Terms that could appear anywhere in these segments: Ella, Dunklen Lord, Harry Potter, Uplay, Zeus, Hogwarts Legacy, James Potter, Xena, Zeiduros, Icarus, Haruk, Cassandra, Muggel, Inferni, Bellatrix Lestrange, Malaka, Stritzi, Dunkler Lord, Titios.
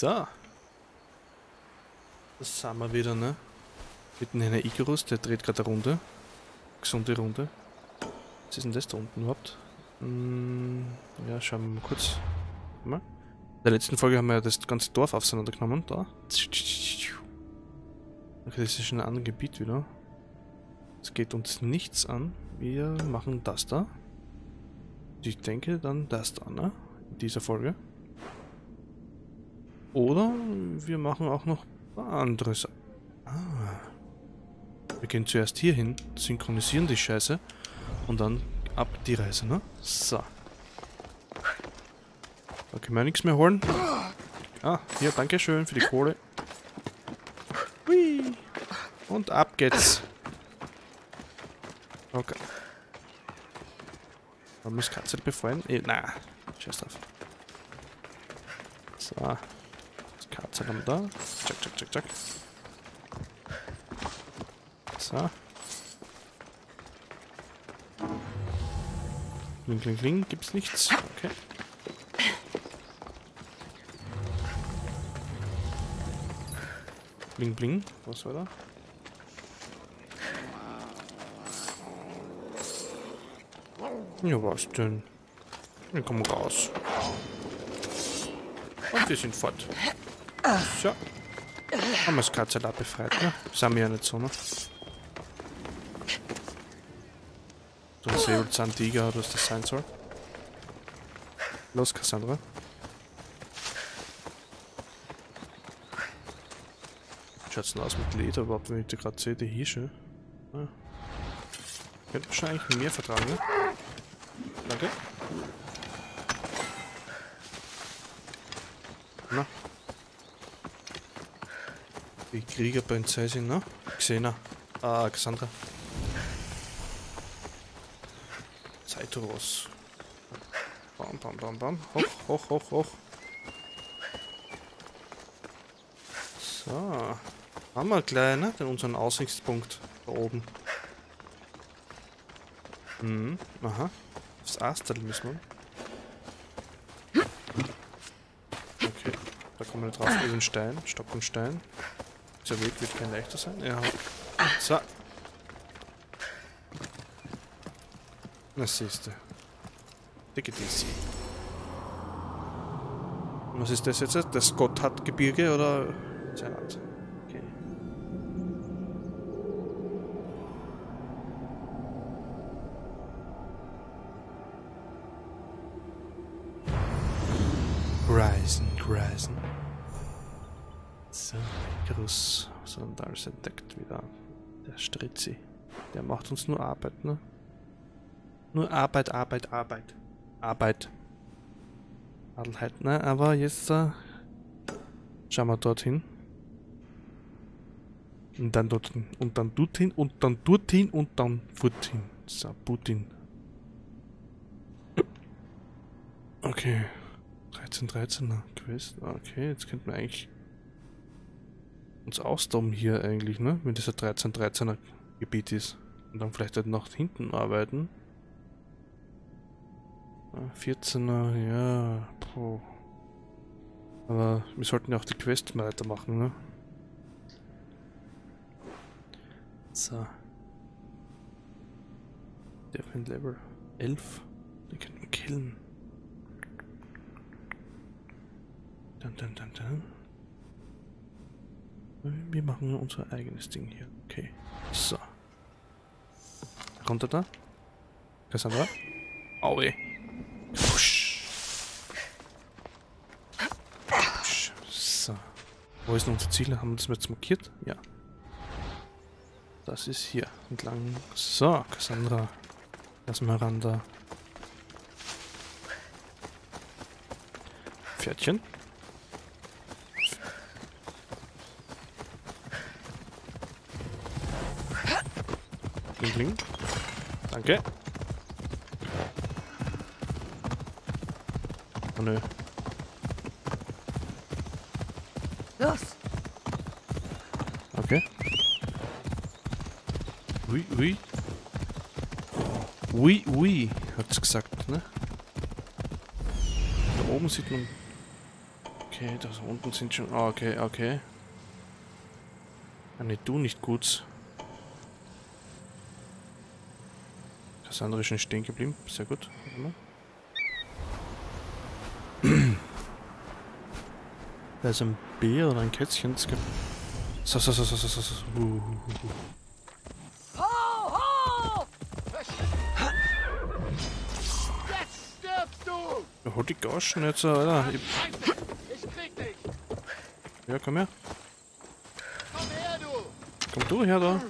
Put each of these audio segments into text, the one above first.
So. Das sind wir wieder, ne? Mitten in der Icarus, der dreht gerade eine Runde. Gesunde Runde. Was ist denn das da unten überhaupt? Ja, schauen wir mal kurz. In der letzten Folge haben wir ja das ganze Dorf auseinandergenommen. Da. Okay, das ist schon ein anderes Gebiet wieder. Es geht uns nichts an. Wir machen das da. Ich denke dann das da, ne? In dieser Folge. Oder wir machen auch noch andere Sachen. Wir gehen zuerst hier hin, synchronisieren die Scheiße und dann ab die Reise, ne? So. Da können wir ja nichts mehr holen. Ah, hier, danke schön für die Kohle. Hui. Und ab geht's. Okay. Man muss Katze befreien. Na, scheiß drauf. So. Das Katze haben wir da. Check, check, check, check. So. Kling, kling, kling. Gibt's nichts. Okay. Bling, bling. Was war da? Ja, was denn? Wir kommen raus. Und wir sind fort. So. Haben wir das Katzenlab befreit, ne? Das haben wir ja nicht so, ne? So ein Säbelzahntiger oder was das sein soll. Los, Cassandra. Schaut's denn aus mit Leder überhaupt, wenn ich die gerade sehe, die Hirsche? Ah. Könnte wahrscheinlich mehr vertragen, ne? Danke. Na. Die Kriegerprinzessin, ne? Xena. Ah, Cassandra. Zeiduros. Bam, bam, bam, bam. Hoch, hoch, hoch, hoch. So. Haben wir gleich, ne? Den unseren Aussichtspunkt da oben. Mhm, aha. Das Astal müssen wir. Okay, da kommen wir nicht drauf. Über den Stein, Stock und Stein. Dieser Weg wird kein leichter sein. Ja. So. Na siehste. Dicke DC. Was ist das jetzt? Das Gotthardgebirge oder? Keine Ahnung. Okay. Reisen, reisen. So, Icarus. So, und da ist entdeckt wieder. Der Stritzi. Der macht uns nur Arbeit, ne? Nur Arbeit, Arbeit, Arbeit. Arbeit. Adelheit, ne? Aber jetzt, schauen wir dorthin. Und dann dorthin. Und dann dorthin. Und dann dorthin. Und dann dorthin. So, Putin. Okay. 13er Quest. Okay, jetzt könnten wir eigentlich uns austoben hier eigentlich, ne? Wenn das ein 13er Gebiet ist. Und dann vielleicht halt nach hinten arbeiten. 14er, ja. Puh. Aber wir sollten ja auch die Quest mal weitermachen, ne? So. Different Level 11. Den können wir killen. Dun, dun, dun, dun. Wir machen unser eigenes Ding hier. Okay. So. Kommt er da? Cassandra? Aue. Push. Push. So. Wo ist denn unser Ziel? Haben wir das jetzt markiert? Ja. Das ist hier entlang. So, Cassandra. Lass mal ran da. Pferdchen. Kling. Danke. Oh nö. Los! Okay. Ui, ui. Ui, ui, hat's gesagt, ne? Da oben sieht man. Okay, da unten sind schon... Oh, okay, okay. Ah, ne, du nicht gut. Das andere ist schon stehen geblieben. Sehr gut. Da ist ein Bär oder ein Kätzchen. So. Hol die Goschen jetzt, Alter. Ich krieg dich. Ja, komm her. Komm her, du. Komm du her, da.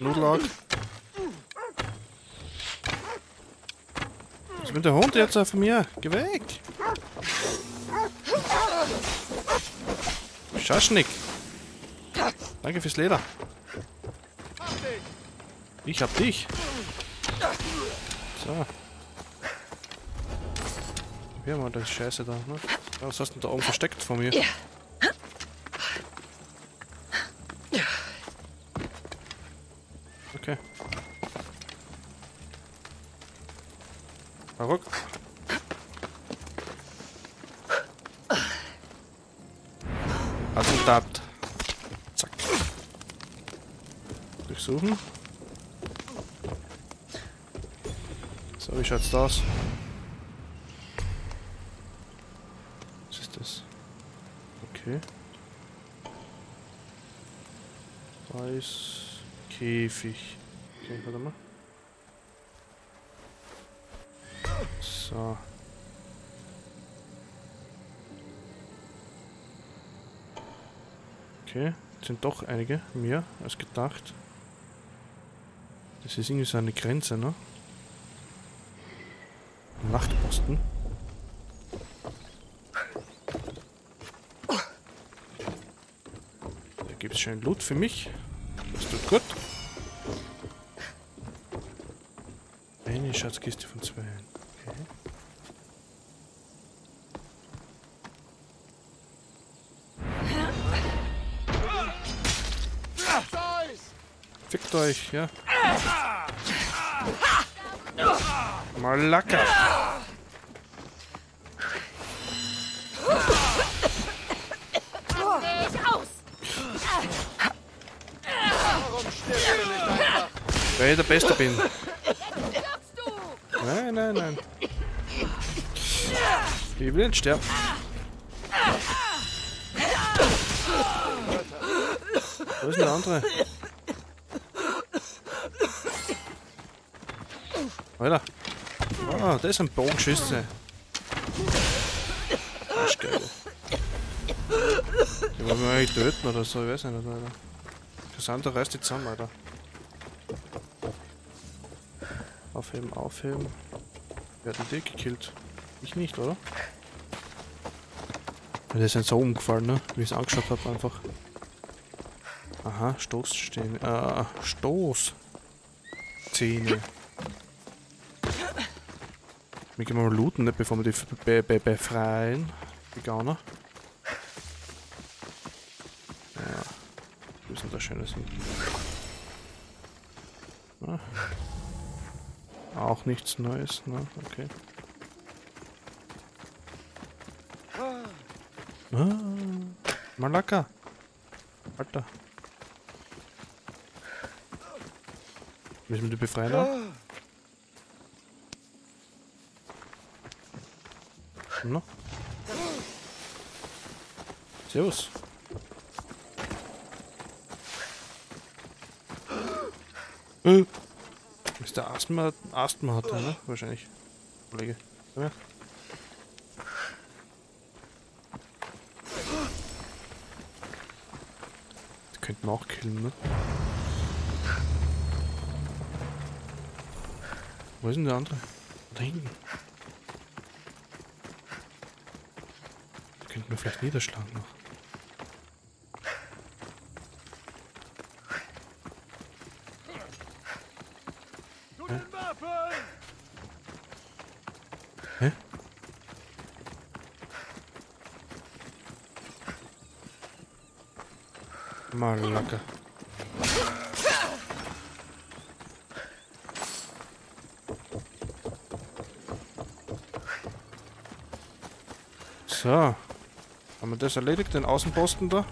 Nudelack. Was ist mit der Hund jetzt von mir? Geh weg. Schaschnick. Danke fürs Leder. Ich hab dich. So. Ja, mal das Scheiße da, ne? Was hast du denn da oben versteckt von mir? Okay. Haruk. Attentat. Zack. Durchsuchen. So, wie schaut's da aus? Okay. Weiß. Käfig. Okay, warte mal. So. Okay, sind doch einige mehr als gedacht. Das ist irgendwie so eine Grenze, ne? Nachtposten. Gibt's schön Loot für mich. Das tut gut. Eine Schatzkiste von 2. Okay. Fickt euch, ja. Malaka. Weil ich der Beste bin. Nein. Ich will nicht sterben. Wo ist denn der andere? Alter. Ah, da ist ein Bogenschütze. Arschgeil. Die wollen wir eigentlich töten oder so, ich weiß nicht, Alter. Cassandra reißt die zusammen, Alter. Aufheben. Wer hat den gekillt? Ich nicht, oder? Der ist jetzt so umgefallen, ne? Wie ich es angeschaut habe, einfach. Aha, Stoß stehen. Stoßzähne. Wir gehen mal looten, ne? Bevor wir die befreien. Die Gauner. Ja. Wir müssen da Schönes hin. Ah. Auch nichts Neues, ne? Okay. Ah, Malaka! Alter! Müssen wir die befreien auch? No? Servus! Ist der Asthma hat er, ne? Wahrscheinlich. Kollege. Ja. Die könnten wir auch killen, ne? Wo ist denn der andere? Da hinten. Die könnten wir vielleicht niederschlagen noch. Malaka. So. Haben wir das erledigt, den Außenposten da?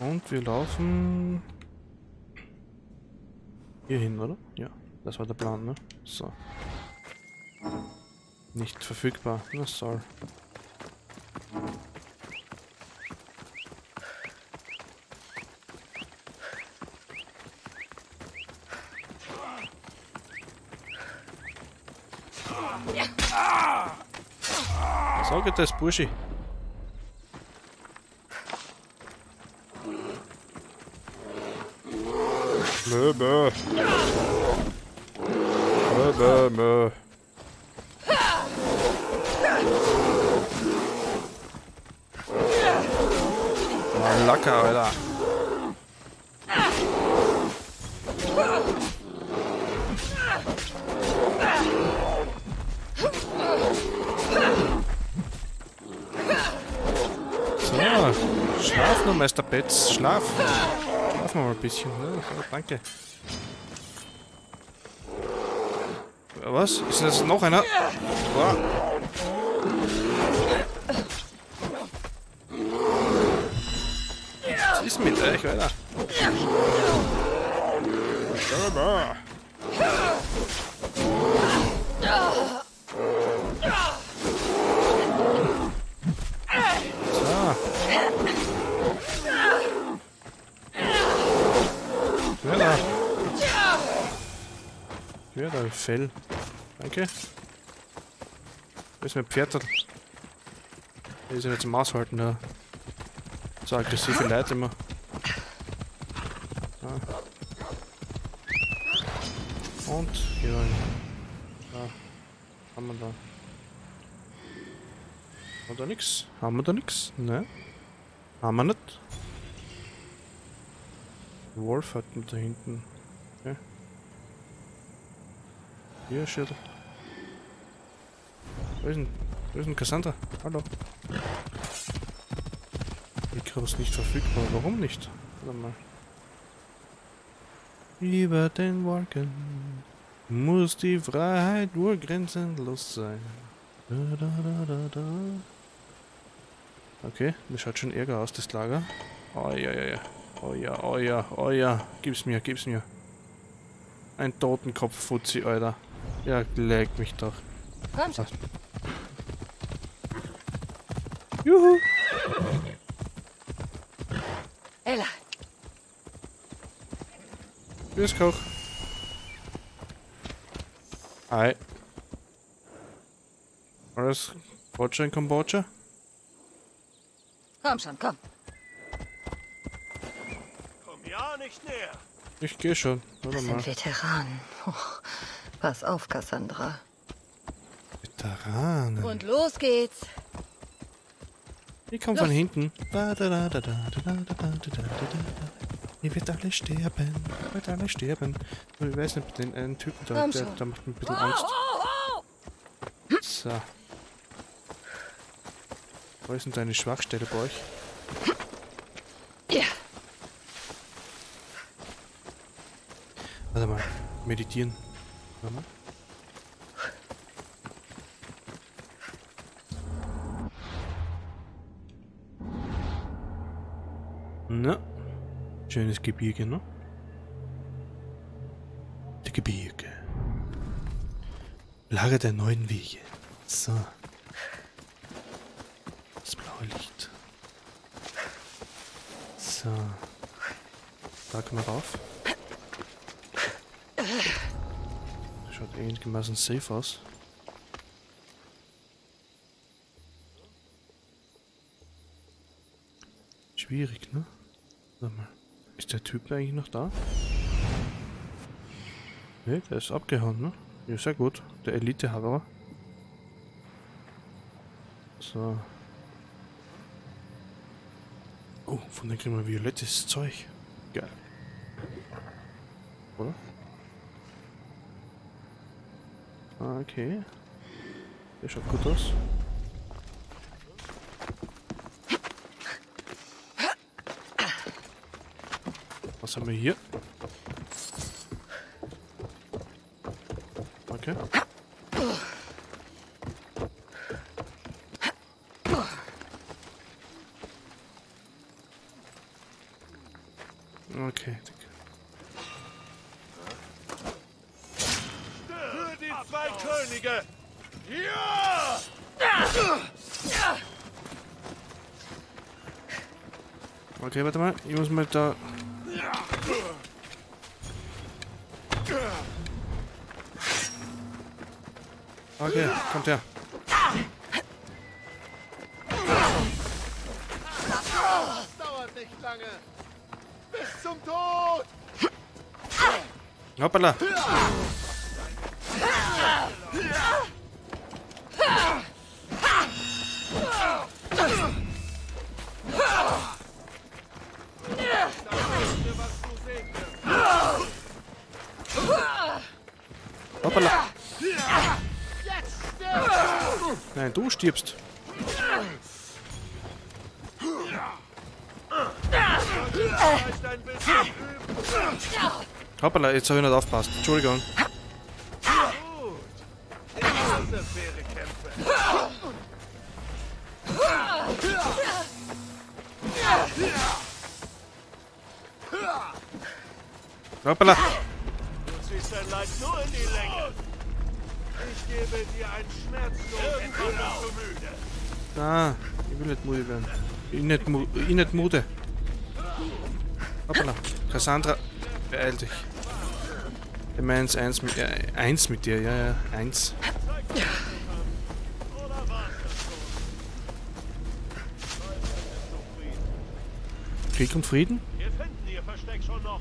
Und wir laufen hier hin, oder? Ja, das war der Plan, ne? So. Nicht verfügbar. Na, sorry. So geht das, Burschi. Mö, mö. Mö, mö, mö. Malaka, Alter. So, schlaf nur, Meister Betz, schlaf. Schlafen wir mal ein bisschen, ne? Oh, danke. Was? Ist das noch einer? Boah. Was ist mit euch, Alter? Ja, da Fell. Danke. Wo ist mein Pferd? Die sind jetzt im Aushalten da. So aggressive Leute immer. Ah. Und hier rein. Da. Haben wir da. Haben wir da nix? Haben wir da nix? Ne? Haben wir nicht? Wolf hat da hinten. Okay. Hier, Schädel. Wo ist denn Cassandra? Hallo. Icarus nicht verfügbar. Warum nicht? Warte mal. Über den Wolken muss die Freiheit wohl grenzenlos sein. Da, da, da, da, da. Okay, das schaut schon ärger aus, das Lager. Oh ja, ja, ja. Oh ja, oh ja, oh ja. Gib's mir, gib's mir. Ein Totenkopf-Fuzzi, Alter. Ja, leck mich doch. Komm schon. Juhu. Ella. Tschüss, Koch. Hi. Alles Botscha in Kambodscha? Komm schon, komm. Komm ja nicht näher. Ich geh schon. Das sind Veteranen. Oh, pass auf, Cassandra. Veteranen. Und los geht's. Die kommen von hinten. Ihr werdet alle sterben. Ihr werdet alle sterben. Ich weiß nicht, den einen Typen da, der macht mir ein bisschen Angst. So. Wo ist denn deine Schwachstelle bei euch? Warte mal, meditieren. Warte mal. Na, schönes Gebirge, ne? Die Gebirge. Lager der neuen Wege. So. Das blaue Licht. So. Da können wir rauf. Schaut einigermaßen safe aus. Schwierig, ne? Sag mal, ist der Typ eigentlich noch da? Ne, der ist abgehauen, ne? Ja, sehr gut. Der Elite-Haberer. So. Oh, von dem kriegen wir violettes Zeug. Geil. Oder? Okay. Der schaut gut aus. Was haben wir hier? Okay. Okay, für die zwei Könige! Ja! Okay, warte mal. Ich muss mal da... Okay, kommt her. Das dauert nicht lange. Bis zum Tod! Hoppala! Hoppala! Nein, du stirbst. Hoppala, jetzt habe ich nicht aufpasst. Entschuldigung. Hoppala. Du ziehst dein Leid nur in die Länge. Ich gebe dir einen Schmerzlos und komm nicht so müde. Ah, ich will nicht müde werden. Ich nicht müde. Hoppala. Cassandra, beeil dich. Ich mein's eins mit dir, ja, eins. Krieg und Frieden? Wir finden ihr Versteck schon noch.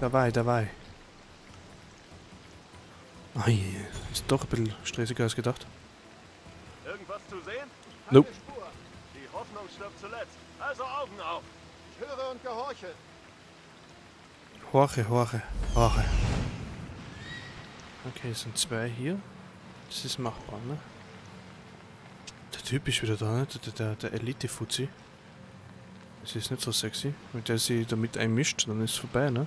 Dabei. Oh je, ist doch ein bisschen stressiger als gedacht. Irgendwas zu sehen? Nope. Die Hoffnung stirbt zuletzt. Also Augen auf. Ich höre und gehorche. Horche. Okay, es sind zwei hier. Das ist machbar, ne? Der Typ ist wieder da, ne? Der Elite-Fuzzi. Das ist nicht so sexy. Wenn der sich damit einmischt, dann ist es vorbei, ne?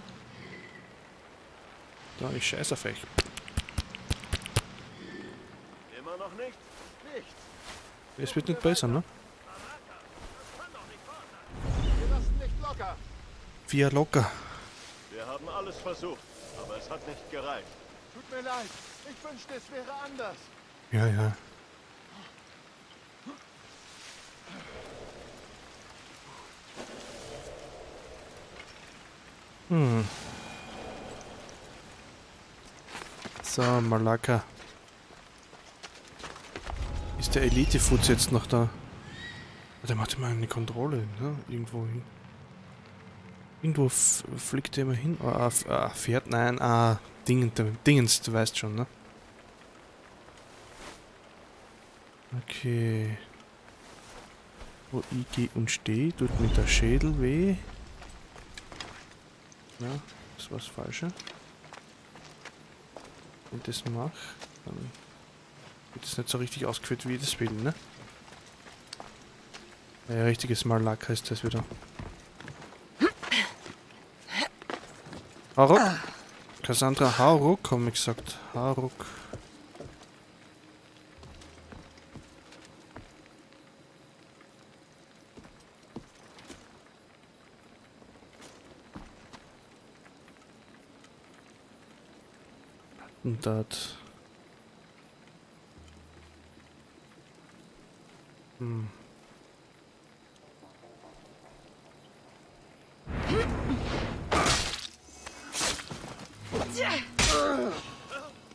Da, ich scheiß auf euch. Immer noch nichts? Nichts. Es wird nicht besser, ne? Wir locker. Wir haben alles versucht, aber es hat nicht gereicht. Tut mir leid, ich wünschte, es wäre anders. Ja. So, Malaka. Ist der Elite-Futz jetzt noch da? Der macht immer eine Kontrolle, ne? Irgendwo hin. Irgendwo fliegt der immer hin. Fährt? Nein, Dingens, du weißt schon, ne? Okay. Wo ich gehe und stehe, tut mir der Schädel weh. Ja, das war's Falsche. Wenn ich das mache, dann wird das nicht so richtig ausgeführt, wie ich das will, ne? Ja, richtiges Malak heißt das wieder. Haruk? Cassandra Haruk, haben wir gesagt. Haruk. Attentat.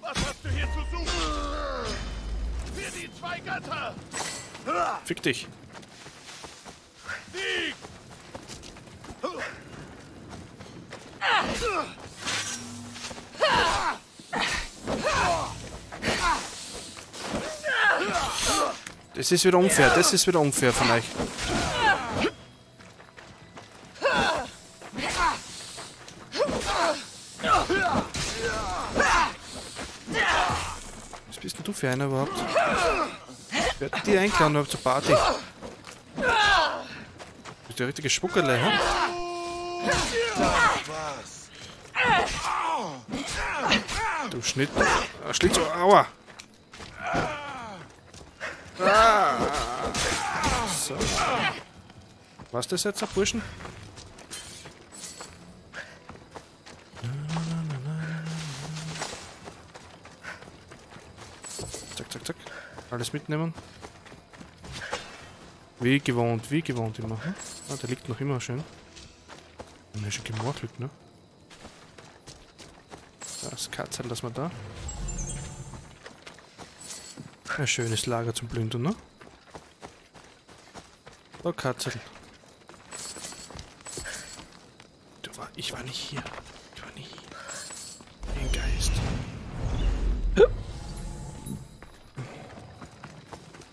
Was hast du hier zu suchen? Für die zwei Götter! Fick dich! Sieg! Das ist wieder unfair von euch. Was bist denn du für einer überhaupt? Wer hat die eingeladen überhaupt zur Party? Bist du der richtige Schmuckerle, hä? Du Schnitt. Schlitz. Aua! So. Was das jetzt, Burschen? Alles mitnehmen. Wie gewohnt immer. Ah, der liegt noch immer schön. Der ist schon gemortelt, ne? Das Katzerl lassen wir da. Ein schönes Lager zum Plündern, ne? Oh, Katzerl. Ich war nicht hier. Ich war nicht hier. Ein Geist.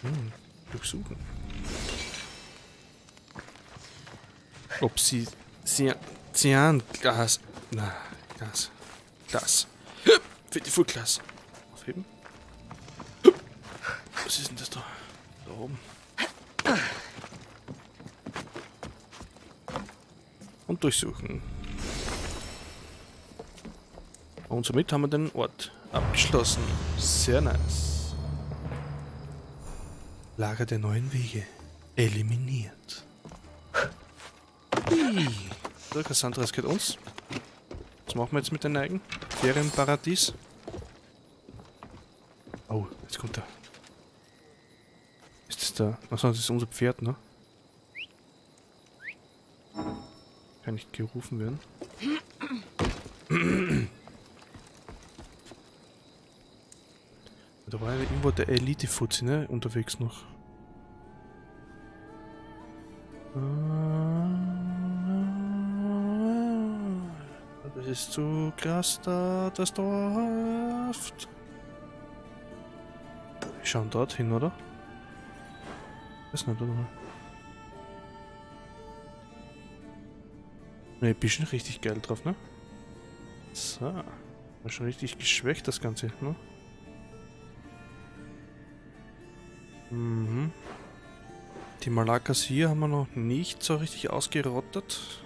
Hm, durchsuchen. Ob sie... Cyanglas. Na, Glas. Glas. Für die Fullglas. Aufheben. Was ist denn das da? Da oben. Und durchsuchen. Und somit haben wir den Ort abgeschlossen. Sehr nice. Lager der neuen Wege. Eliminiert. So, Cassandra, es geht uns. Was machen wir jetzt mit den Neigen? Ferienparadies. Oh, jetzt kommt er. Ist das da? Achso, das ist unser Pferd, ne? Kann nicht gerufen werden. Da war ja irgendwo der Elite-Fuzzi, ne? Unterwegs noch. Das ist zu krass, da das Dorf. Wir schauen dorthin, oder? Das nicht, oder? Ne, bist schon richtig geil drauf, ne? So. War schon richtig geschwächt, das Ganze, ne? Mhm. Die Malakas hier haben wir noch nicht so richtig ausgerottet.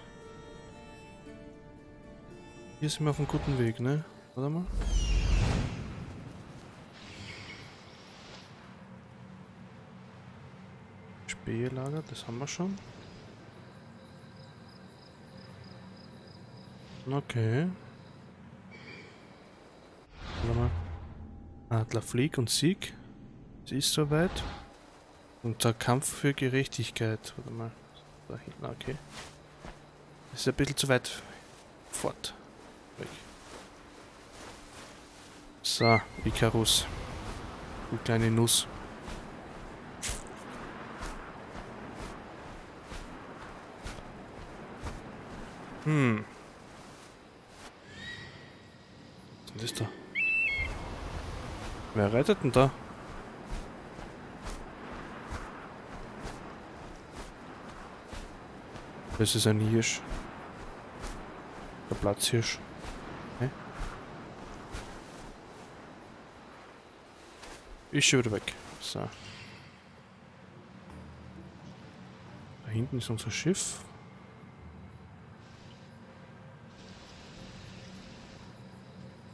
Hier sind wir auf einem guten Weg, ne? Warte mal. Spählager, das haben wir schon. Okay. Warte mal. Adlerflieg und Sieg. Es ist soweit. Und der Kampf für Gerechtigkeit. Warte mal. Da hinten, okay. Das ist ein bisschen zu weit fort. Weg. So, Icarus. Du kleine Nuss. Hm. Was ist das da? Wer rettet denn da? Das ist ein Hirsch. Der Platzhirsch. Okay. Ist schon wieder weg. So. Da hinten ist unser Schiff.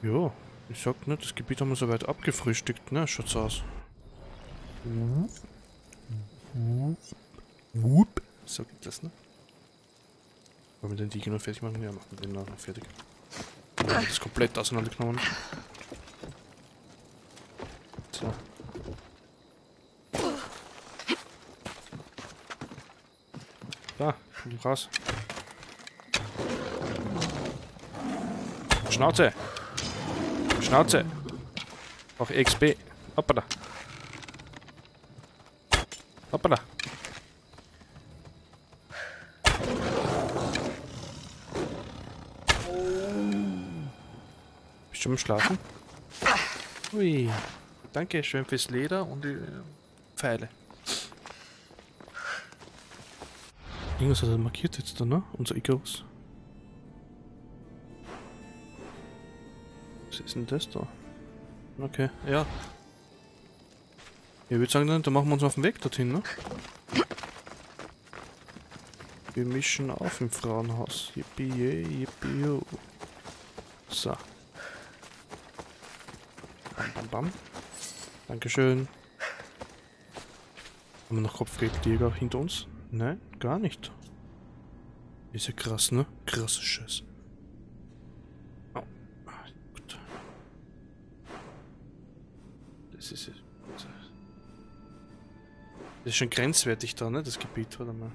Jo, ich sag nicht, das Gebiet haben wir soweit abgefrühstückt, ne? Schaut's aus. So geht das, ne? Wollen wir den Digi noch fertig machen? Ja, machen wir den noch fertig. Wir haben das komplett auseinandergenommen. So. Da, komm raus. Schnauze! Schnauze! Auch XP. Hoppala. Hoppala. Schon schlafen. Ui. Danke schön fürs Leder und die Pfeile. Irgendwas hat er markiert jetzt da, ne? Unser Icarus. Was ist denn das da? Okay, ja. Ich würde sagen, dann machen wir uns auf den Weg dorthin, ne? Wir mischen auf im Frauenhaus. Yippie, yippie, yo. So. Bam. Dankeschön. Haben wir noch Kopfgeldjäger hinter uns? Nein, gar nicht. Ist ja krass, ne? Krasses Scheiß. Oh. Gut. Das ist es. Das ist schon grenzwertig da, ne? Das Gebiet, warte mal.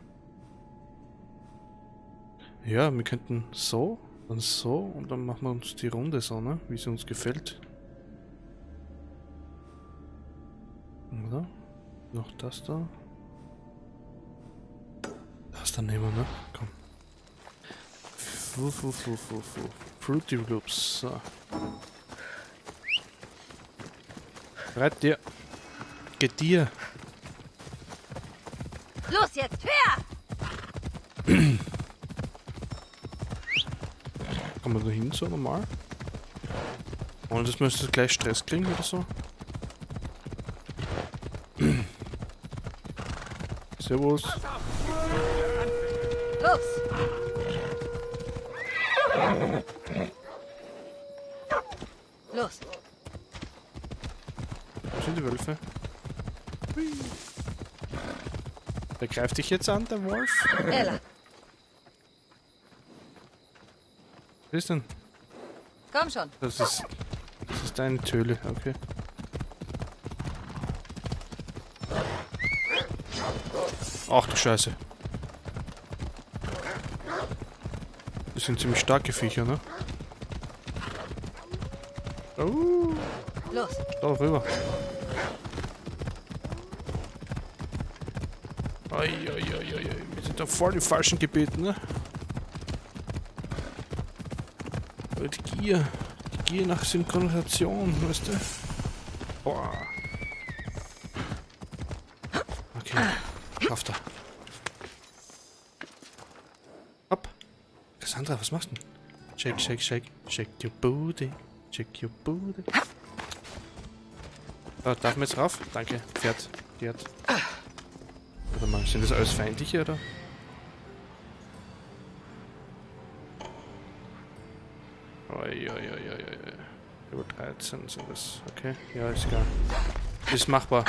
Ja, wir könnten so, dann so und dann machen wir uns die Runde so, ne? Wie sie uns gefällt. Oder? Noch das da. Das dann nehmen wir, ne? Komm. Fruity Loops. So. Reit dir. Geht dir. Los jetzt, hör! Kann man da hin, so normal? Und das müsste gleich Stress kriegen oder so. Servus. Los! Los! Wo sind die Wölfe? Der greift dich jetzt an, der Wolf? Ella! Was ist denn? Komm schon! Das ist deine Töle, okay. Ach du Scheiße. Das sind ziemlich starke Viecher, ne? Los! Da rüber! Wir sind da voll im falschen Gebiet, ne? Die Gier nach Synchronisation, weißt du? Boah. Okay, schafft er. Hopp. Cassandra, was machst du denn? Shake, shake, shake. Shake your booty. Shake your booty. Oh, darf man jetzt rauf? Danke. Pferd. Pferd. Warte mal, sind das alles feindliche, oder? Oi. Über 13 sind das. Okay, ja, ist klar. Ist machbar.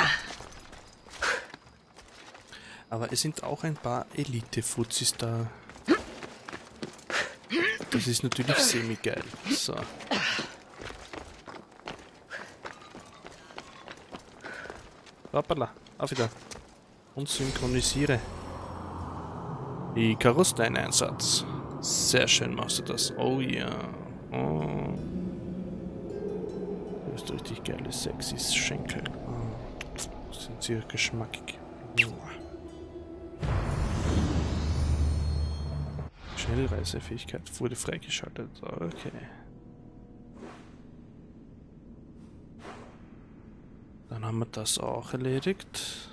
Aber es sind auch ein paar Elite-Fuzis da. Das ist natürlich semi-geil. So. Hoppala, auf wieder. Und synchronisiere. Icarus, dein Einsatz. Sehr schön machst du das. Oh ja. Yeah. Oh. Du hast richtig geile, sexy Schenkel. Oh. Sind sehr geschmackig. Schnellreisefähigkeit wurde freigeschaltet. Okay. Dann haben wir das auch erledigt.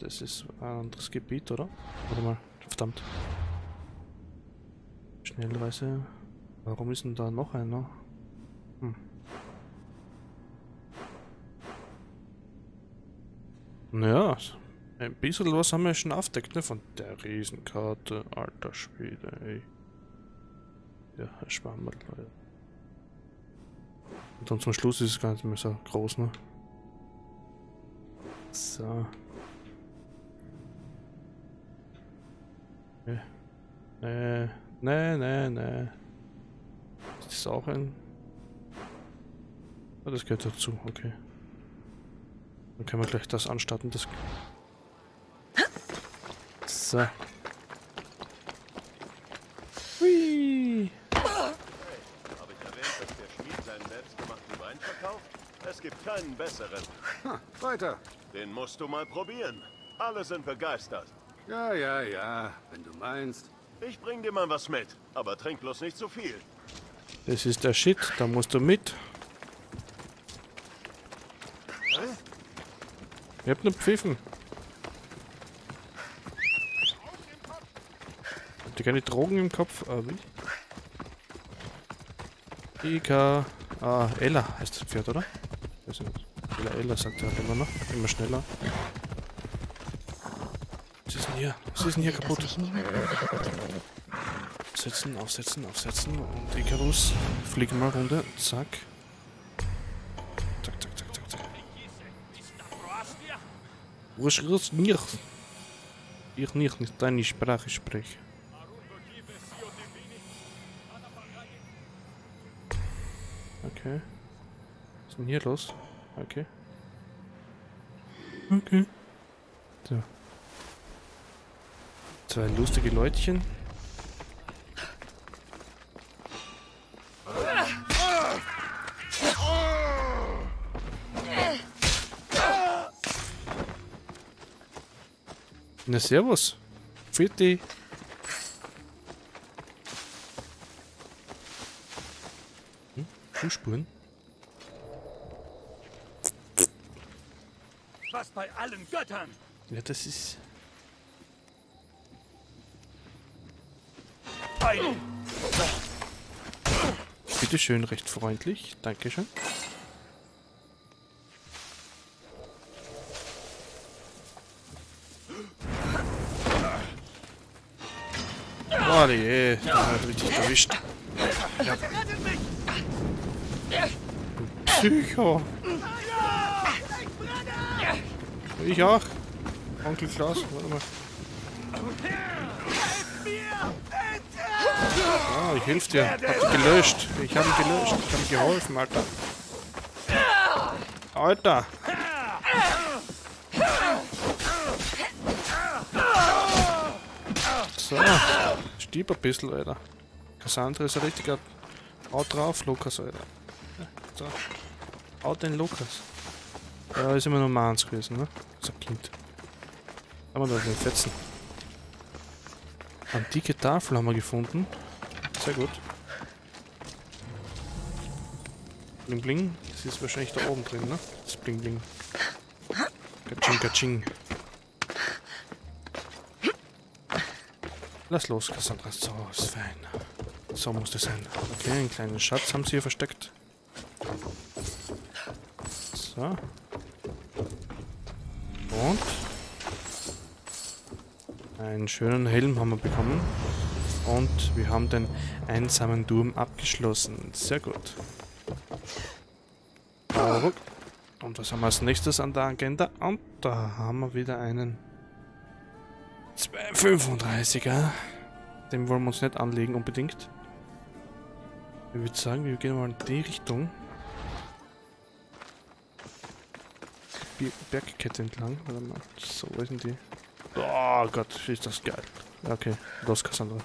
Das ist ein anderes Gebiet, oder? Warte mal, verdammt. Schnellreise. Warum ist denn da noch einer? Naja, ein bisschen was haben wir schon aufdeckt, ne? Von der Riesenkarte. Alter Schwede, ey. Ja, sparen wir, Leute. Und dann zum Schluss ist es gar nicht mehr so groß, ne? So. Nee. Ist das auch ein... Oh, das gehört dazu, okay. Dann können wir gleich das anstatten, das... So. Hui! Habe ich erwähnt, dass der Schmied seinen selbstgemachten Wein verkauft? Es gibt keinen besseren. Weiter! Den musst du mal probieren. Alle sind begeistert. Ja, wenn du meinst. Ich bring dir mal was mit, aber trink bloß nicht zu viel. Das ist der Shit, da musst du mit. Ihr habt nur Pfiffen. Habt ihr keine Drogen im Kopf? Ika. Ah, Ella heißt das Pferd, oder? Ella sagt er halt immer noch. Immer schneller. Ja, was ist denn hier kaputt? Aufsetzen, aufsetzen, aufsetzen und Icarus. Fliegen mal runter. Zack. Zack. Ich nicht deine Sprache spreche. Okay. Was ist denn hier los? Okay. So. Zwei lustige Leutchen. Na servus. Pfiat. Spuren. Was bei allen Göttern? Ja, das ist. Bitte schön, recht freundlich. Dankeschön. Oh je, ich hab richtig erwischt. Ja. Psycho! Ich auch! Onkel Klaus, warte mal. Ah, ich helf dir. Hab ihn gelöscht. Ich hab ihn gelöscht. Ich hab ihm geholfen, Alter. Alter! So, stieb ein bisschen, Alter. Cassandra ist ein richtiger Haut drauf, Lukas, Alter. So. Haut den Lukas. Ja, ist immer nur Mans gewesen, ne? So ein Kind. Haben wir da den Fetzen. Antike Tafel haben wir gefunden. Sehr gut. Bling Bling. Das ist wahrscheinlich da oben drin, ne? Das Bling Bling. Katsching, katsching. Lass los, Cassandra. So, ist fein. So muss das sein. Okay, einen kleinen Schatz haben sie hier versteckt. So. Und einen schönen Helm haben wir bekommen. Und wir haben den einsamen Turm abgeschlossen. Sehr gut. Und was haben wir als nächstes an der Agenda? Und da haben wir wieder einen 235er. Den wollen wir uns nicht anlegen unbedingt. Ich würde sagen, wir gehen mal in die Richtung. Bergkette entlang. Warte mal. So, wo sind die? Oh Gott, ist das geil. Okay, los, Cassandra.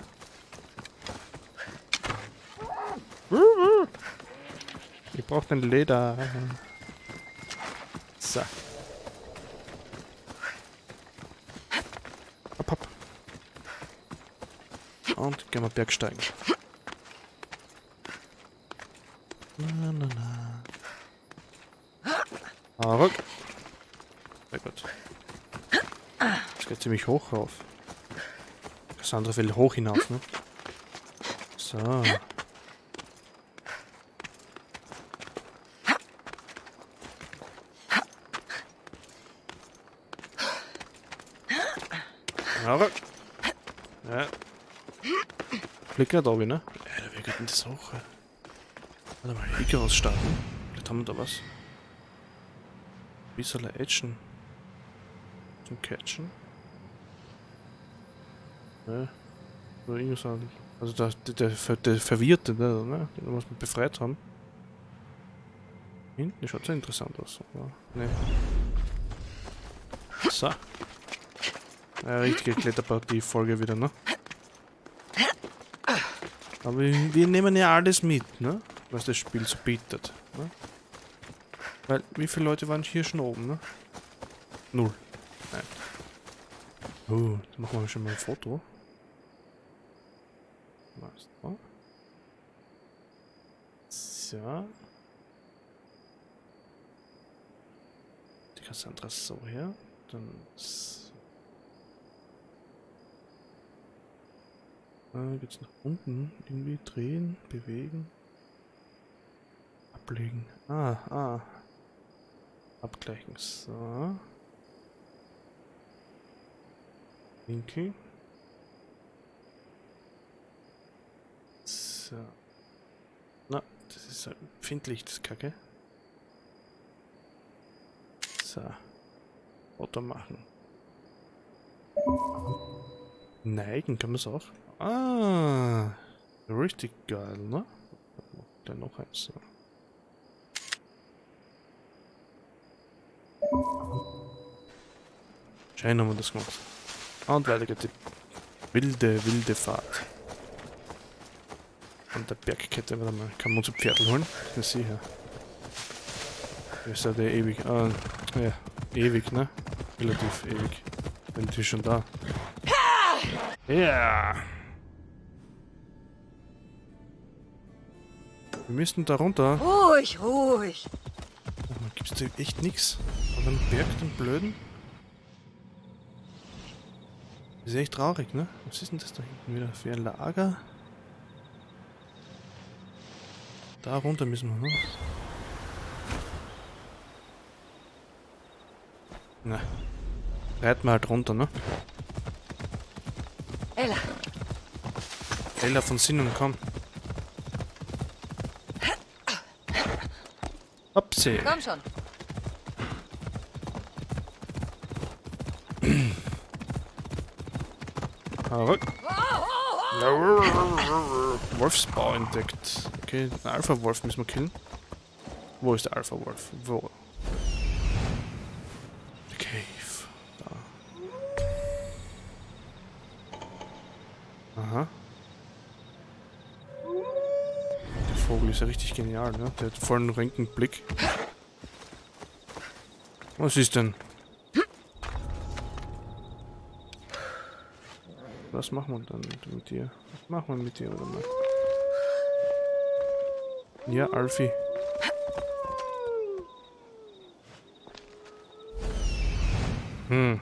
Ich brauche den Leder. So. Hopp, hopp. Und gehen wir bergsteigen. Na, na, na. Haruk. Oh Gott. Das geht ziemlich hoch rauf. Das andere will hoch hinauf, ne? So. Haruk. Ja. Blick nicht oben, ne? Alter, wie geht denn das hoch? Warte mal, Icarus starten. Vielleicht haben wir da was. Wie soll er Action? Zum Catchen? Ne? Oder irgendwas anderes. Also der Verwirrte, ne? Den muss man befreit haben. Hinten schaut sehr interessant aus. Ne. So. Ja, richtige Kletterpartie-Folge wieder, ne? Aber wir nehmen ja alles mit, ne? Was das Spiel so bietet, ne? Weil, wie viele Leute waren hier schon oben, ne? 0. Nein. Oh, jetzt machen wir schon mal ein Foto. Was da? So. Die Cassandra ist so her. Dann so. Geht's nach unten. Irgendwie drehen, bewegen. Ablegen. Ah, ah. Abgleichen. So. Winkel. So. Na, das ist halt empfindlich, das Kacke. So. Auto machen. Neigen, kann man es auch. Ah. Richtig geil, ne? Dann noch eins. So. Scheinbar haben wir das gemacht. Und weiter geht's. Wilde, wilde Fahrt. An der Bergkette, warte mal, kann man uns ein Pferdl holen? Ja, sicher. Das ist ja der ewig, ja, ewig, ne? Relativ ewig. Wenn die schon da. Ja! Wir müssen da runter. Ruhig, ruhig! Oh, man, gibt's da echt nix? An dem Berg, den Blöden? Das ist echt traurig, ne? Was ist denn das da hinten wieder für ein Lager? Da runter müssen wir, ne? Na, reiten wir halt runter, ne? Ella! Ella von Sinnen, komm! Hopsi! Komm schon! Haruk! Wolfsbau entdeckt. Okay, den Alpha-Wolf müssen wir killen. Wo ist der Alpha-Wolf? Wo? Ist ja richtig genial, ne? Der hat voll einen renken Blick. Was ist denn? Was machen wir dann mit dir? Was machen wir mit dir, oder mal? Ja, Alfie. Hm.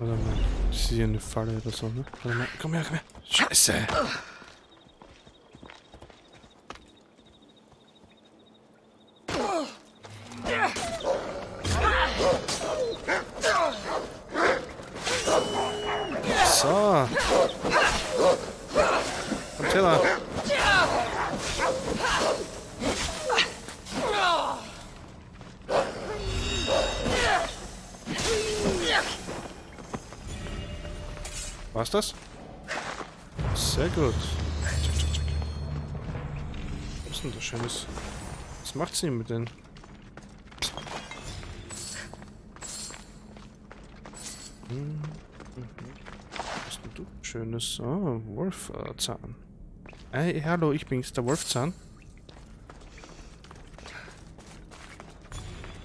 Warte mal. Das ist hier eine Falle oder so, ne? Warte mal. Komm her, komm her. Scheiße! So. Komm schneller. War's das? Sehr gut. Was ist denn das Schönes? Was macht sie mit denen? Hm. Schönes. Oh, Wolfzahn. Hey, hallo, ich bin's, der Wolfzahn.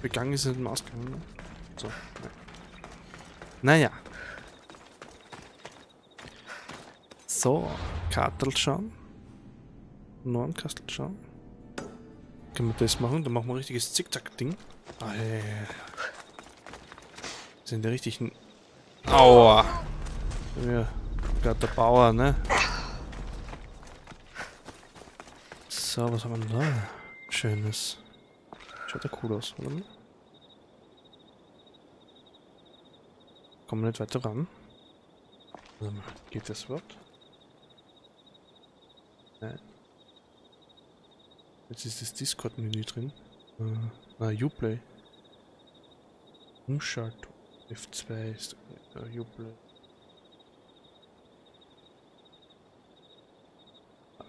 Begangen ist in dem Ausgang, ne? So. Naja. So, Kartel schauen. Normkastel schauen. Können wir das machen? Dann machen wir ein richtiges Zickzack-Ding. Ah, ja, ja, ja. Sind die richtigen. Aua! Ja. Gerade der Bauer, ne? So, was haben wir denn da? Schönes. Schaut ja cool aus, oder? Kommen wir nicht weiter ran? Geht das überhaupt? Nein. Jetzt ist das Discord-Menü drin. Uplay. Umschaltung. F2 ist Uplay.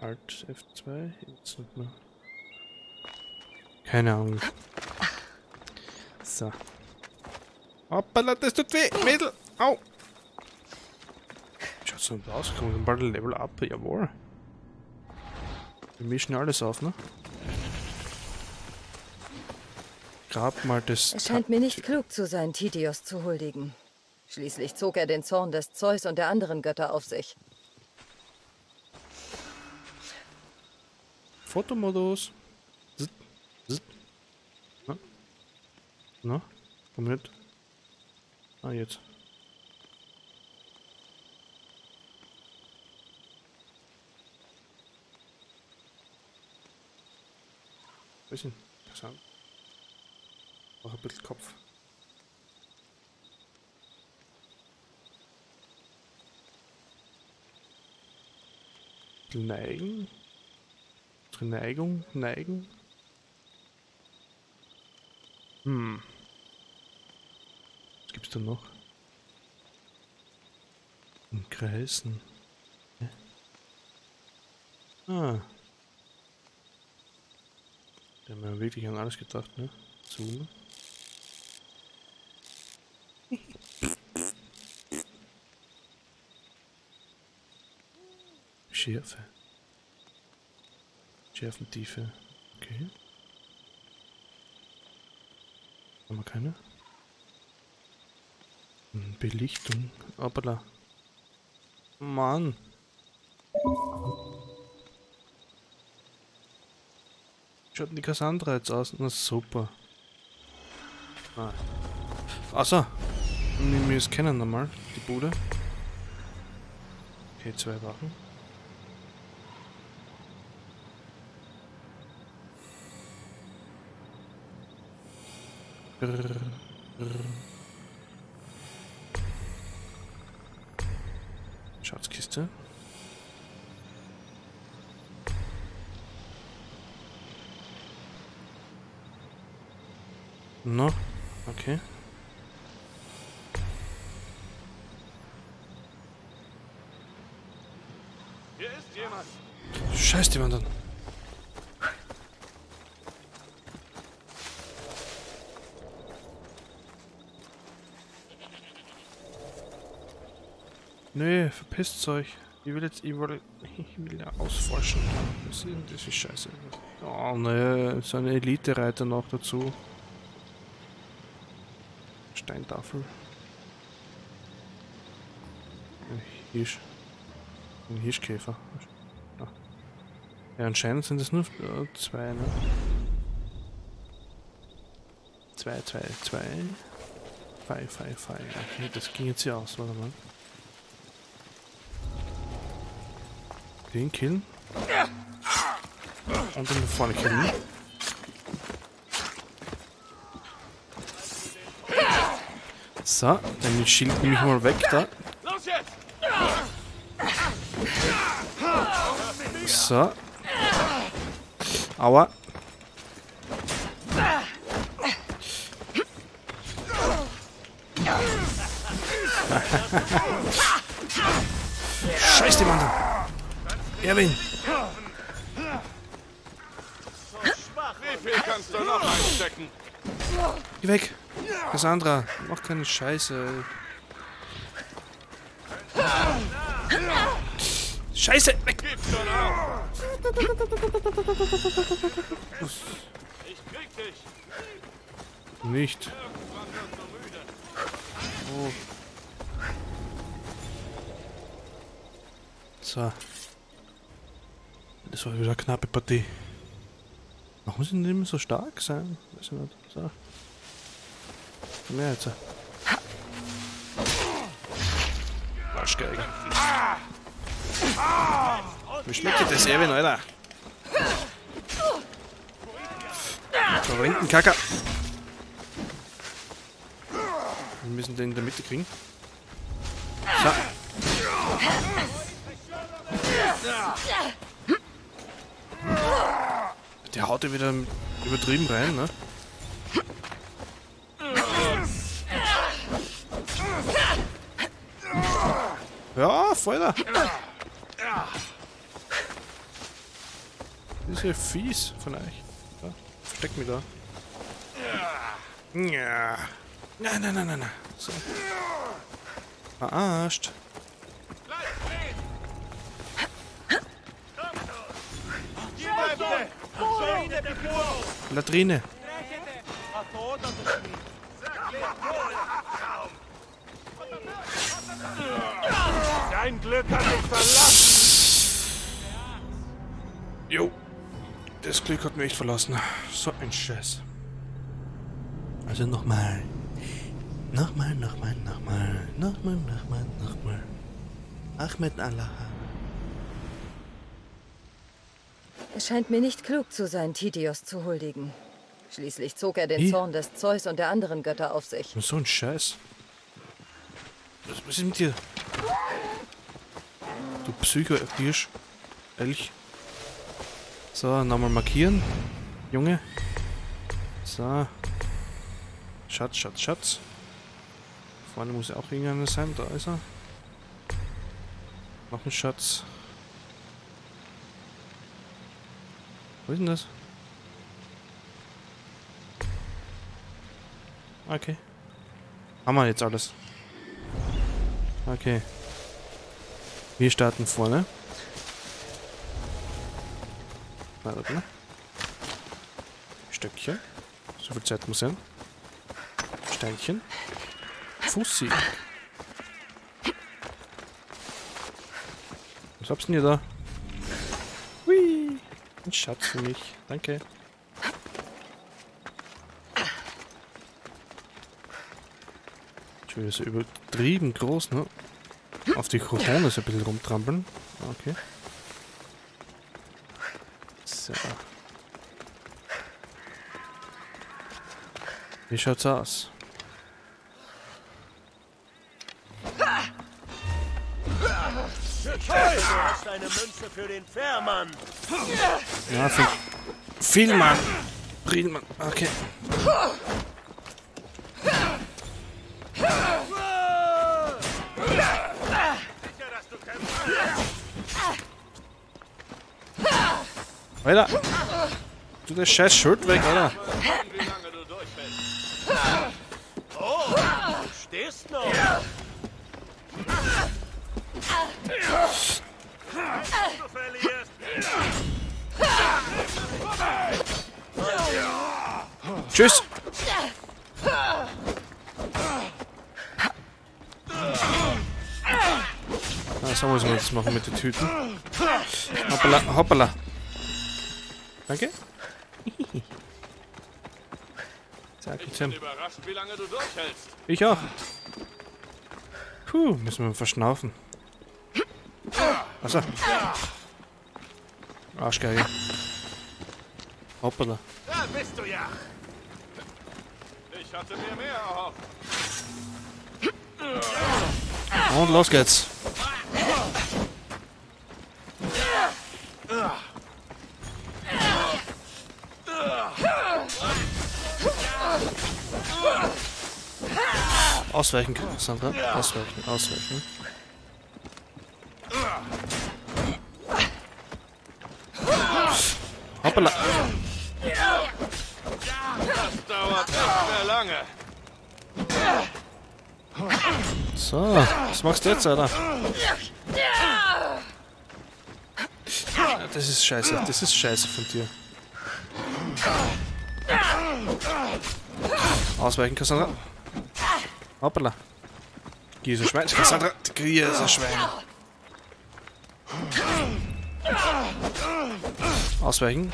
Alt F2, jetzt nicht mehr. Keine Ahnung. So. Hoppala, das tut weh, Mädel! Au! Schaut so gut aus, kommt bald ein Level up, jawohl. Wir mischen alles auf, ne? Grab mal das. Es scheint mir nicht klug zu sein, Titios zu huldigen. Schließlich zog er den Zorn des Zeus und der anderen Götter auf sich. Fotomodus. Zit, zit. Na? Na? Komm mit. Ah, jetzt. Bisschen. Schauen. Mach ein bisschen Kopf. Neigen. Neigung, neigen. Hm. Was gibt's da noch? Im Kreisen. Ja. Ah. Da haben wir wirklich an alles gedacht, ne? Zoom. Schärfe. Schärfentiefe. Okay. Haben wir keine? Belichtung. Hoppala. Mann. Schaut denn die Cassandra jetzt aus? Na super. Ah. Achso. Nehmen wir es kennen einmal. Die Bude. Okay, 2 Wachen. Brrr, brrr. Schatzkiste. No, okay. Hier ist jemand. Scheiß die Wand an. Nee, verpisst euch. Ich will ja ausforschen. Das ist scheiße. Oh ne, so eine Elite-Reiter noch dazu. Steintafel. Hirsch. Ein Hirschkäfer. Ah. Ja, anscheinend sind es nur 2, ne? 2, 2, 2. 5, 5, 5. Okay, das ging jetzt hier aus, warte mal. Den killen. Und dann vorne killen. So, dann Schild mich mal weg da. So. Aua. Scheiß die Mann da. Erwin! So schwach! BP kannst du noch einstecken! Geh weg! Cassandra, mach keine Scheiße! Scheiße! Weg! Ich krieg dich! Nicht! Oh. So. Das war wieder eine knappe Partie. Warum sind die immer so stark sein? Weiß ich nicht. So. Mehr jetzt. Waschgeigen. Wie schmeckt dir das, Erwin, Alter? Verrenken, Kacker. Wir müssen den in der Mitte kriegen. So. Der haut ja wieder übertrieben rein, ne? Ja, voll da! Das ist ja fies von euch. Ja, versteck mich da. Ja. Nein. So. Verarscht. Latrine. Dein Glück hat mich verlassen. Jo. Das Glück hat mich echt verlassen. So ein Scheiß. Also nochmal. Nochmal. Ahmed Allah. Es scheint mir nicht klug zu sein, Titios zu huldigen. Schließlich zog er den Zorn des Zeus und der anderen Götter auf sich. So ein Scheiß. Was ist mit dir? Du Psycho-Hirsch. Elch. So, nochmal markieren. Junge. So. Schatz. Vorne muss ja auch irgendeiner sein. Da ist er. Noch ein Schatz. Wo ist denn das? Okay. Haben wir jetzt alles. Okay. Wir starten vorne. geknallt, ne? Stöckchen. So viel Zeit muss sein. Steinchen. Fussi. Was hab's denn hier da? Hui! Ein Schatz für mich. Danke. Ist ja übertrieben groß, ne? Auf die Krone so ein bisschen rumtrampeln. Okay. So. Wie schaut's aus? Eine Münze für den Fährmann. Ja, viel Mann. Friedmann. Okay. Alter! Tu das scheiß Schild weg, Alter! Oh, du stehst noch! Tschüss! So muss man jetzt machen mit den Tüten. Hoppala, hoppala! Danke. Zack, ich bin überrascht, wie lange du durchhältst. Ich auch. Puh, müssen wir verschnaufen. Achso. Arschgeige. Hoppala. Da bist du ja. Ich hatte mir mehr erhofft. Und los geht's. Ausweichen kann Cassandra. Ausweichen, ausweichen. Hoppala. Das dauert nicht mehr lange. So, was machst du jetzt, Alter? Das ist scheiße von dir. Ausweichen, Cassandra. Hoppala. Gieser Schwein. Cassandra. Gieser Schwein. Ausweichen.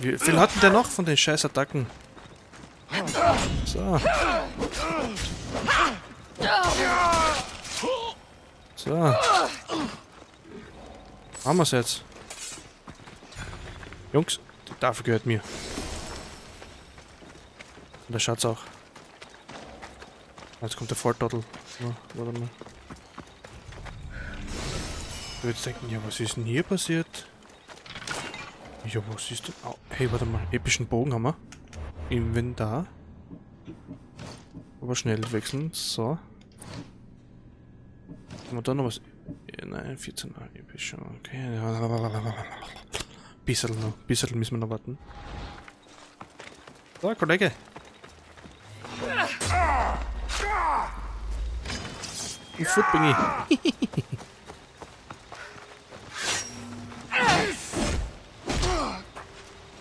Wie viel hatten der noch von den scheiß Attacken? So. So. Haben wir's jetzt. Jungs, die Tafel gehört mir. Und der Schatz auch. Jetzt kommt der Volltottel. Ja, warte mal. Ich würde jetzt denken, ja, was ist denn hier passiert? Ja, was ist denn? Oh, hey, warte mal. Epischen Bogen haben wir. Inventar. Aber schnell wechseln. So. Haben wir da noch was? Ja, nein, 14. Epischer. Okay. Bisschen noch. Bisschen müssen wir noch warten. So, Kollege. Ein Footbingy.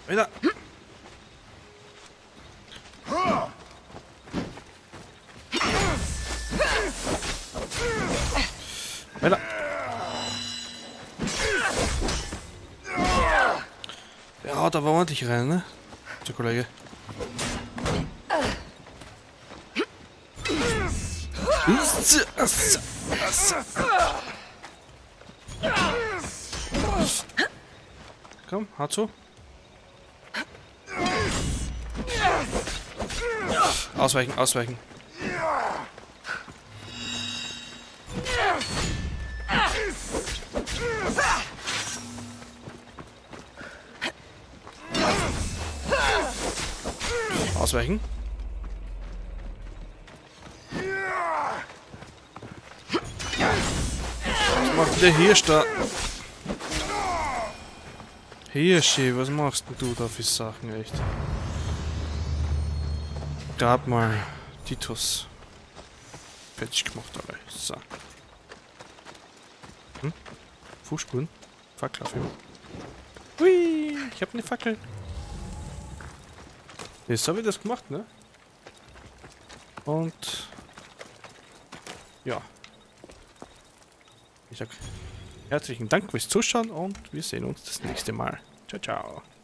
Alter. Alter. Der haut aber ordentlich rein, ne? Der Kollege. Komm, hart zu. Ausweichen, ausweichen. Ausweichen. Macht der Hirsch da? Hirschi, was machst denn du da für Sachen, echt? Grad mal Titios. Patch gemacht, aber so. Hm? Fußspuren? Fackel auf ihm. Hui! Ich hab eine Fackel. Jetzt haben wir das gemacht, ne? Und... ja. Ich sag herzlichen Dank fürs Zuschauen und wir sehen uns das nächste Mal. Ciao, ciao.